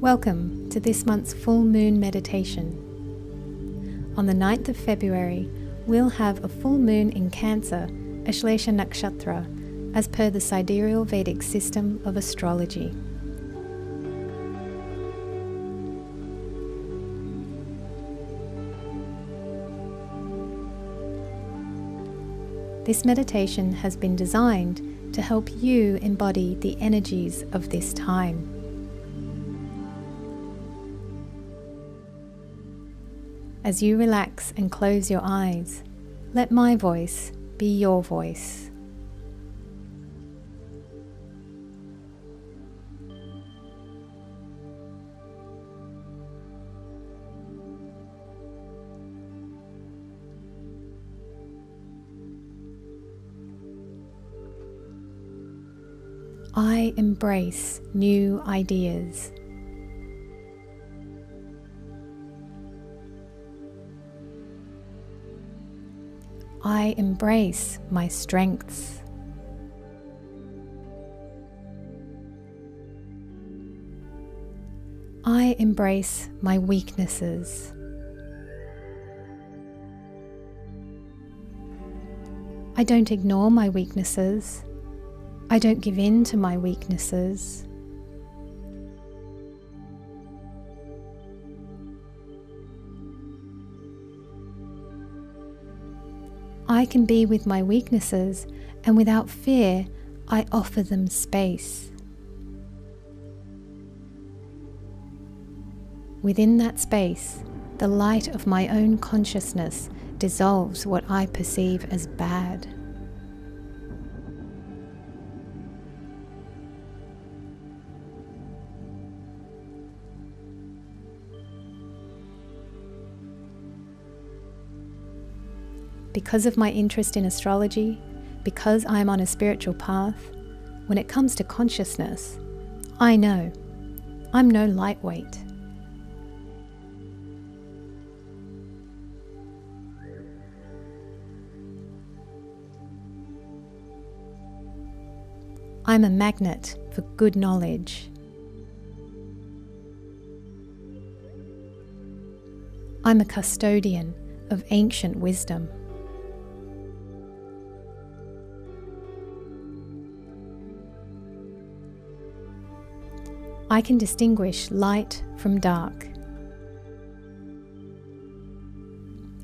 Welcome to this month's full moon meditation. On the 9th of February, we'll have a full moon in Cancer, Ashlesha Nakshatra, as per the Sidereal Vedic System of Astrology. This meditation has been designed to help you embody the energies of this time. As you relax and close your eyes, let my voice be your voice. I embrace new ideas. I embrace my strengths. I embrace my weaknesses. I don't ignore my weaknesses. I don't give in to my weaknesses. I can be with my weaknesses, and without fear, I offer them space. Within that space, the light of my own consciousness dissolves what I perceive as bad. Because of my interest in astrology, because I am on a spiritual path, when it comes to consciousness, I know I'm no lightweight. I'm a magnet for good knowledge. I'm a custodian of ancient wisdom. I can distinguish light from dark.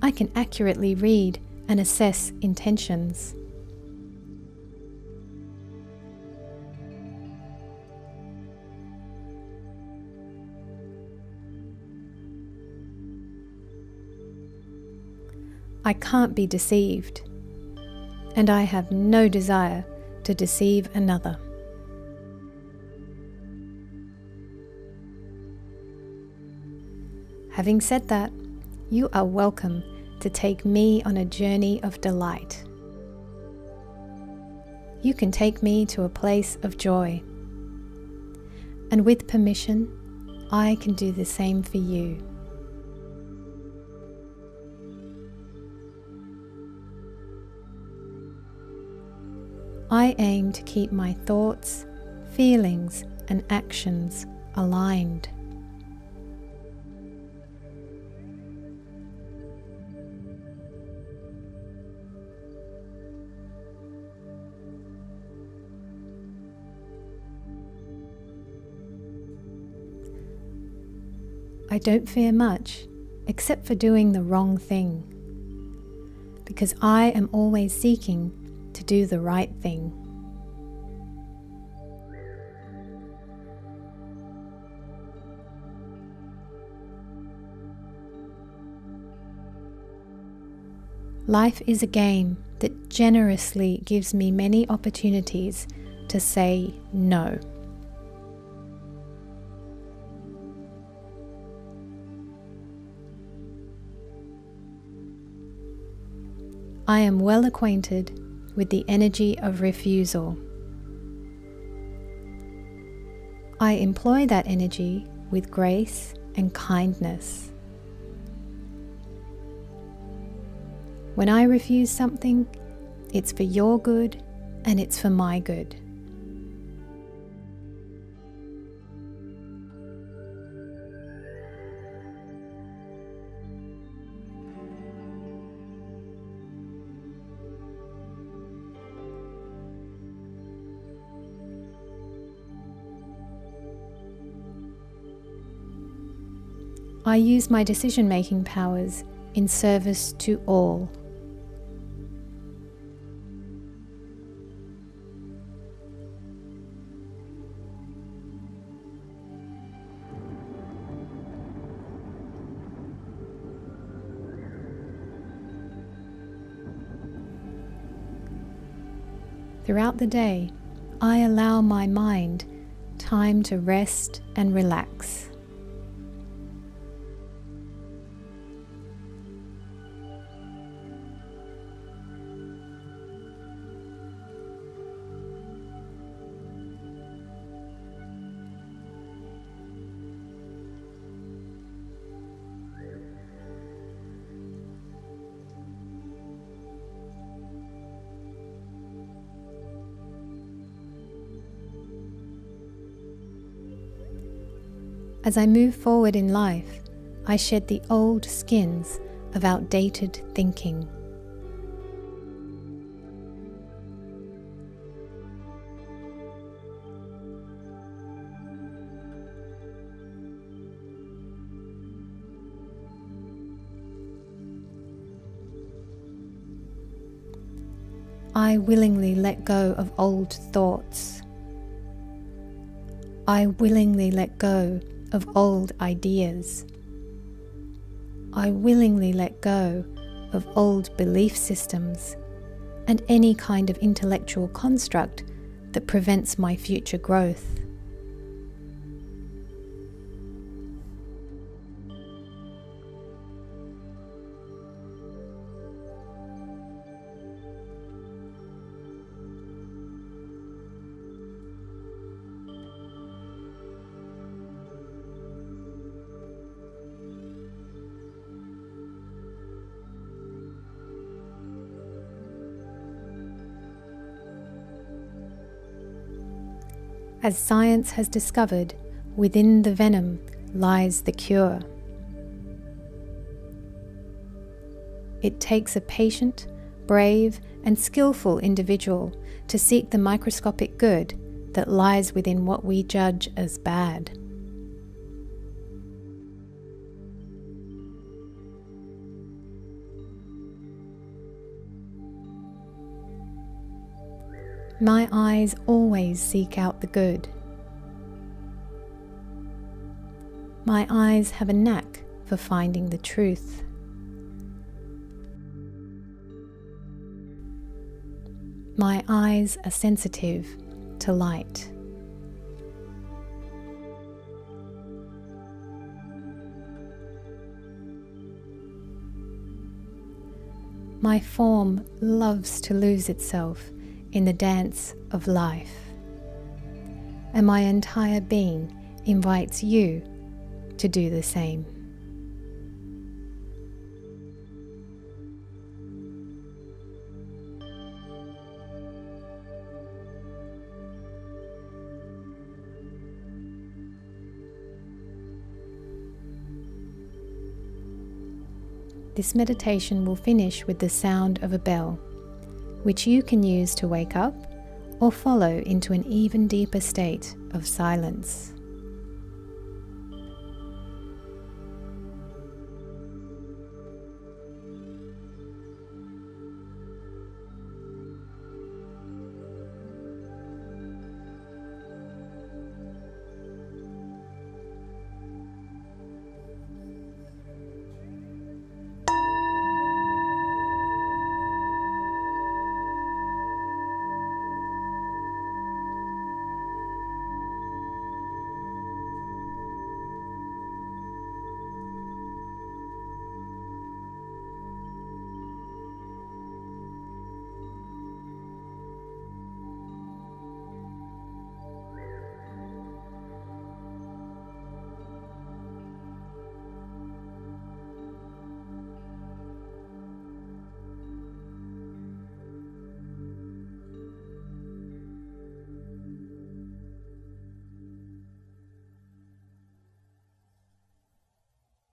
I can accurately read and assess intentions. I can't be deceived, and I have no desire to deceive another. Having said that, you are welcome to take me on a journey of delight. You can take me to a place of joy. And with permission, I can do the same for you. I aim to keep my thoughts, feelings, and actions aligned. I don't fear much, except for doing the wrong thing, because I am always seeking to do the right thing. Life is a game that generously gives me many opportunities to say no. I am well acquainted with the energy of refusal. I employ that energy with grace and kindness. When I refuse something, it's for your good and it's for my good. I use my decision-making powers in service to all. Throughout the day, I allow my mind time to rest and relax. As I move forward in life, I shed the old skins of outdated thinking. I willingly let go of old thoughts. I willingly let go of old ideas. I willingly let go of old belief systems and any kind of intellectual construct that prevents my future growth. As science has discovered, within the venom lies the cure. It takes a patient, brave, and skillful individual to seek the microscopic good that lies within what we judge as bad. My eyes always seek out the good. My eyes have a knack for finding the truth. My eyes are sensitive to light. My form loves to lose itself in the dance of life, and my entire being invites you to do the same. This meditation will finish with the sound of a bell, which you can use to wake up or follow into an even deeper state of silence.